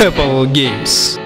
Apple Games.